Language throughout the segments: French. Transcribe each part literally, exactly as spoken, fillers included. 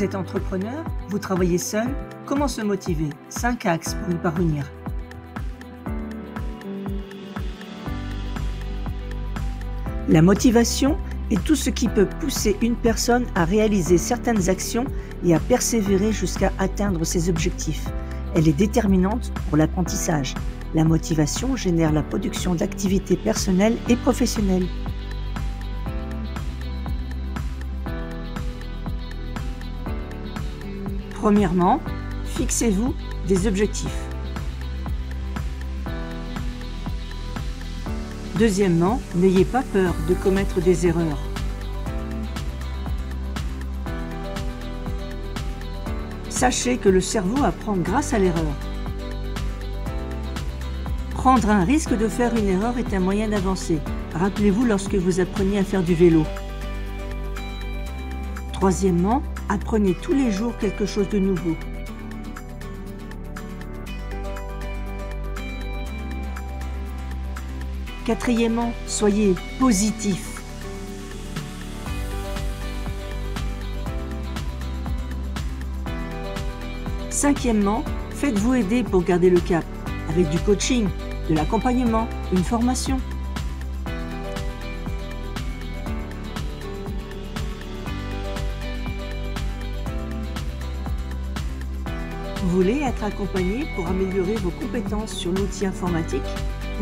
vous êtes entrepreneur, vous travaillez seul, comment se motiver? cinq axes pour y parvenir. La motivation est tout ce qui peut pousser une personne à réaliser certaines actions et à persévérer jusqu'à atteindre ses objectifs. Elle est déterminante pour l'apprentissage. La motivation génère la production d'activités personnelles et professionnelles. Premièrement, fixez-vous des objectifs. Deuxièmement, n'ayez pas peur de commettre des erreurs. Sachez que le cerveau apprend grâce à l'erreur. Prendre un risque de faire une erreur est un moyen d'avancer. Rappelez-vous lorsque vous appreniez à faire du vélo. Troisièmement, apprenez tous les jours quelque chose de nouveau. Quatrièmement, soyez positif. Cinquièmement, faites-vous aider pour garder le cap, avec du coaching, de l'accompagnement, une formation. Vous voulez être accompagné pour améliorer vos compétences sur l'outil informatique,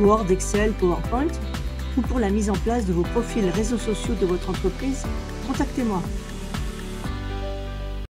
Word, Excel, PowerPoint, ou pour la mise en place de vos profils réseaux sociaux de votre entreprise? Contactez-moi.